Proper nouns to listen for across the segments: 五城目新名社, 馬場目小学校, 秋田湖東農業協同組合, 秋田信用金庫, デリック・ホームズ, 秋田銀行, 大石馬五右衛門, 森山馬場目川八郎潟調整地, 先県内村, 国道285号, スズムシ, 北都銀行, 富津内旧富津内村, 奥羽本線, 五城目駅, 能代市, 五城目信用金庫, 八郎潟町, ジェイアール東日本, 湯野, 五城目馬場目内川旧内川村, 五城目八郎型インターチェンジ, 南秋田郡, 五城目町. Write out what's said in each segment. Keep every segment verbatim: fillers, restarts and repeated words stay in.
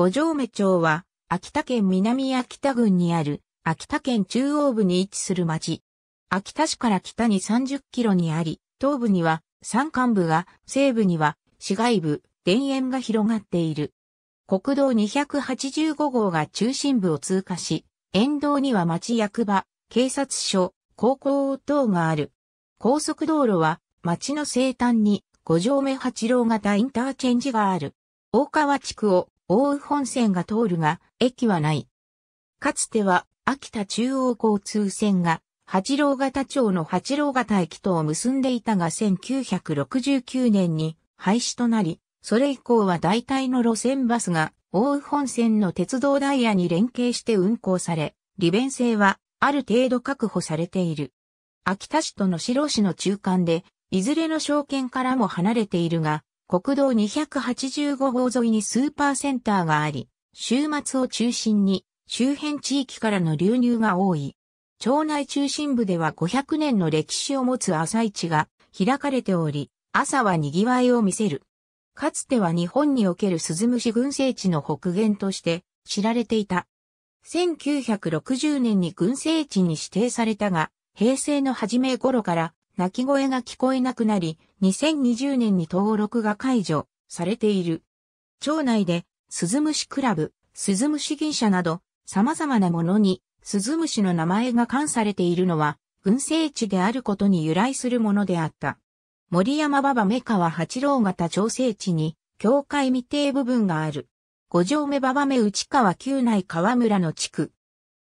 五城目町は、秋田県南秋田郡にある、秋田県中央部に位置する町。秋田市から北にさんじゅっキロにあり、東部には山間部が、西部には市街部、田園が広がっている。国道にひゃくはちじゅうごごうが中心部を通過し、沿道には町役場、警察署、高校等がある。高速道路は、町の西端に五城目八郎型インターチェンジがある。大川地区を奥羽本線が通るが、駅はない。かつては、秋田中央交通線が八郎潟町の八郎潟駅とを結んでいたがせんきゅうひゃくろくじゅうきゅうねんに廃止となり、それ以降は大体の路線バスが奥羽本線の鉄道ダイヤに連携して運行され、利便性はある程度確保されている。秋田市と能代市の中間で、いずれの商圏からも離れているが、国道にひゃくはちじゅうごごう沿いにスーパーセンターがあり、週末を中心に、周辺地域からの流入が多い。町内中心部ではごひゃくねんの歴史を持つ朝市が開かれており、朝は賑わいを見せる。かつては日本におけるスズムシ群生地の北限として知られていた。せんきゅうひゃくろくじゅうねんに群生地に指定されたが、平成の初め頃から鳴き声が聞こえなくなり、にせんにじゅうねんに登録が解除されている。町内でスズムシクラブ、スズムシ銀社など、様々なものに、スズムシの名前が冠されているのは、群生地であることに由来するものであった。森山馬場目川八郎潟調整地に、境界未定部分がある。五城目馬場目内川旧内川村の地区。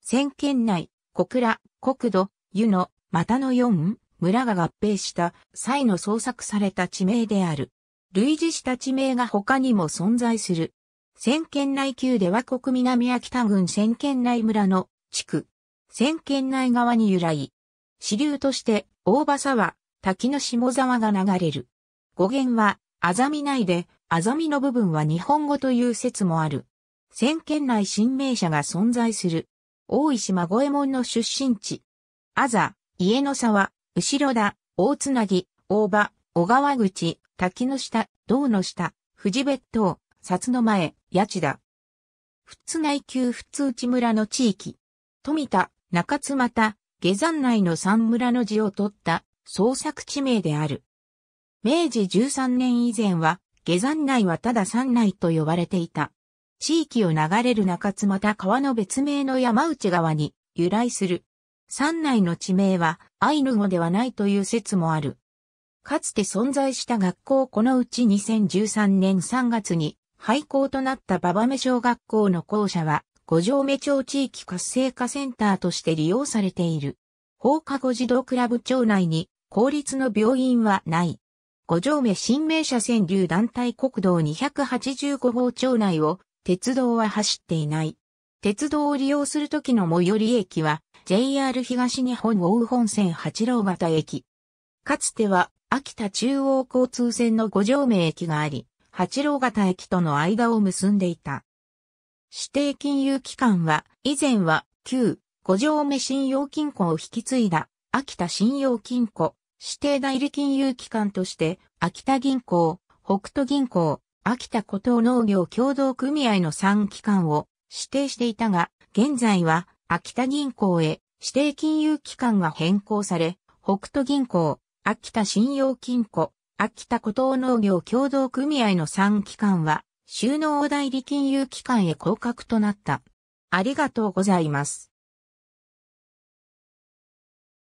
先県内、小倉、国土、湯野、又のよん村が合併した際の創作された地名である。類似した地名が他にも存在する。先県内旧出和国南秋田郡先県内村の地区。先県内側に由来。支流として大場沢、滝の下沢が流れる。語源は、あざみ内で、あざみの部分は日本語という説もある。先県内新名社が存在する。大石馬五右衛門の出身地。あざ、家の沢、後ろ田、大つなぎ、大場、小川口、滝の下、道の下、藤別当、札の前、谷地だ。富津内旧富津内村の地域。富田、中津又、下山内の三村の字を取った創作地名である。めいじじゅうさんねん以前は、下山内はただ山内と呼ばれていた。地域を流れる中津又川の別名の山内川に由来する。山内の地名はアイヌ語ではないという説もある。かつて存在した学校このうちにせんじゅうさんねんさんがつに、廃校となった馬場目小学校の校舎は、五城目町地域活性化センターとして利用されている。放課後児童クラブ町内に、公立の病院はない。五城目新名社川柳団体国道にひゃくはちじゅうごごう町内を、鉄道は走っていない。鉄道を利用するときの最寄り駅は、ジェイアール 東日本奥羽本線八郎潟駅。かつては、秋田中央交通線の五城目駅があり、八郎潟駅との間を結んでいた。指定金融機関は、以前は、旧、五城目信用金庫を引き継いだ、秋田信用金庫、指定代理金融機関として、秋田銀行、北都銀行、秋田湖東農業協同組合のさんきかんを指定していたが、現在は、秋田銀行へ、指定金融機関が変更され、北都銀行、秋田信用金庫、秋田湖東農業協同組合のさんきかんは、就農代理金融機関へ降格となった。ありがとうございます。